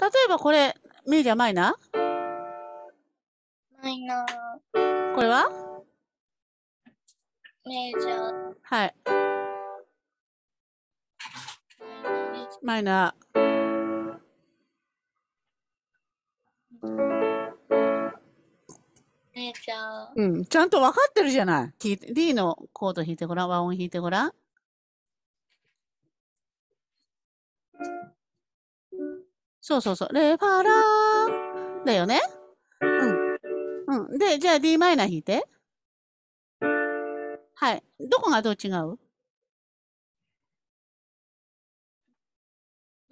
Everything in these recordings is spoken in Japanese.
例えばこれ、ミュージアマイナー？マイナー。これは？メジャー。はい。マイナー。メジャー。うん、ちゃんと分かってるじゃない。D のコード弾いてごらん、和音弾いてごらん。そうそうそう。レファラーだよね。うん。うん。で、じゃあ D マイナー弾いて。はい。どこがどう違う？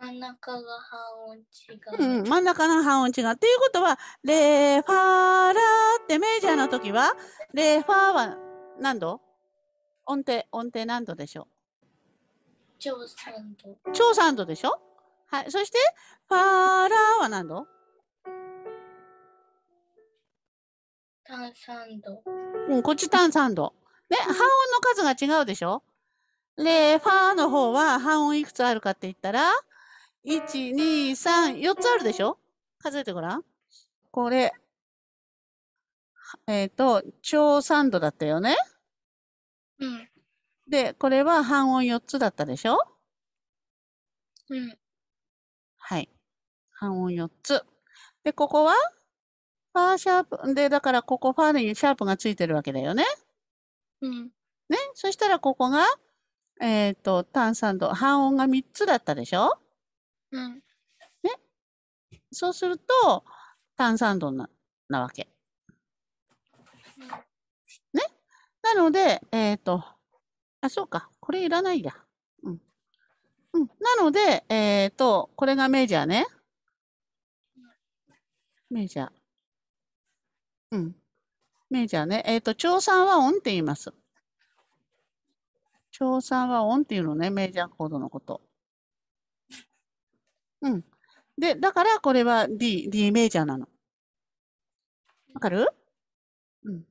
真ん中が半音違う。うん。真ん中が半音違う。っていうことは、レファラーってメジャーの時は、レファーは何度？音程何度でしょう？超3度。超3度でしょ？はい。そして、ファラーは何度？単3度。うん、こっち単3度。ね、半音の数が違うでしょ？レ、ファーの方は半音いくつあるかって言ったら、1、2、3、4つあるでしょ？数えてごらん。これ、超3度だったよね？うん。で、これは半音4つだったでしょ？うん。はい。半音4つ。で、ここは、ファーシャープ。で、だからここファーにシャープがついてるわけだよね。うん。ね。そしたらここが、単3度。半音が3つだったでしょ？うん。ね。そうすると、単3度なわけ。ね。なので、あ、そうか。これいらないや。うん。うん、なので、これがメジャーね。メジャー。うん。メジャーね。超3は音って言います。超3は音っていうのね、メジャーコードのこと。うん。で、だからこれは D メジャーなの。わかる？うん。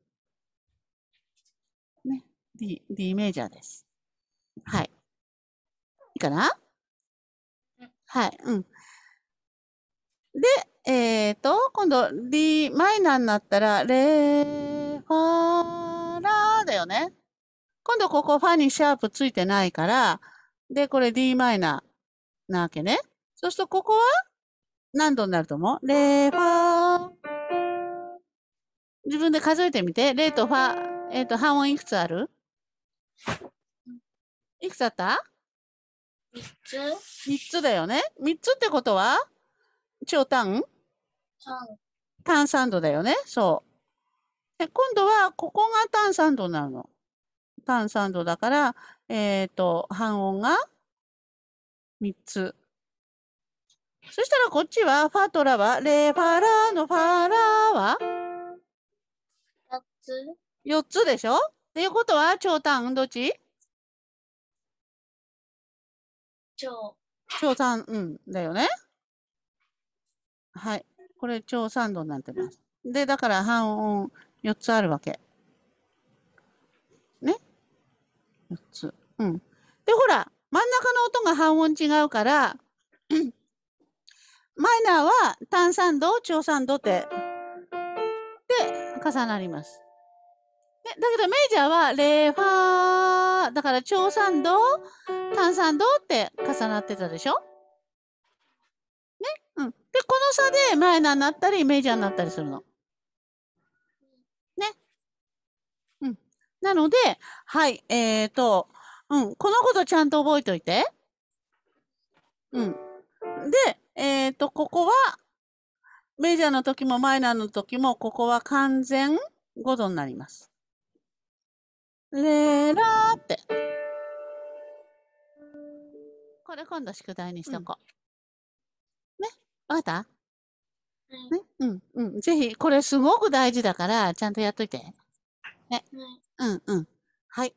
ね。D メジャーです。はい。いいかな？はい。うん。で、今度 D マイナーになったら、レ、ファ、ラだよね。今度ここファにシャープついてないから、で、これ D マイナーなわけね。そうするとここは何度になると思う？レ、ファ。自分で数えてみて。レとファ、半音いくつある？いくつあった？3つだよね。3つってことは、超単？単3度だよね。そう。で、今度は、ここが単3度なの。単3度だから、半音が3つ。そしたらこっちは、ファとラは、レ、ファラのファラは？4つでしょ？っていうことは、超単どっち？超3、うん、だよね。はい。これ、超3度になってます。で、だから半音4つあるわけ。ね。4つ。うん。で、ほら、真ん中の音が半音違うから、マイナーは単3度、超3度って、で、重なります。ね、だけどメジャーは、レ、ファー、だから超3度、単3度って重なってたでしょ？ね？うん。で、この差でマイナーになったり、メジャーになったりするの。ね。うん。なので、はい、うん、このことちゃんと覚えておいて。うん。で、ここは、メジャーの時もマイナーの時も、ここは完全5度になります。レラーって。これ今度宿題にしとこう。ね。わかった？ね。うん。うん。ぜひ、これすごく大事だから、ちゃんとやっといて。ね。うん。うん。はい。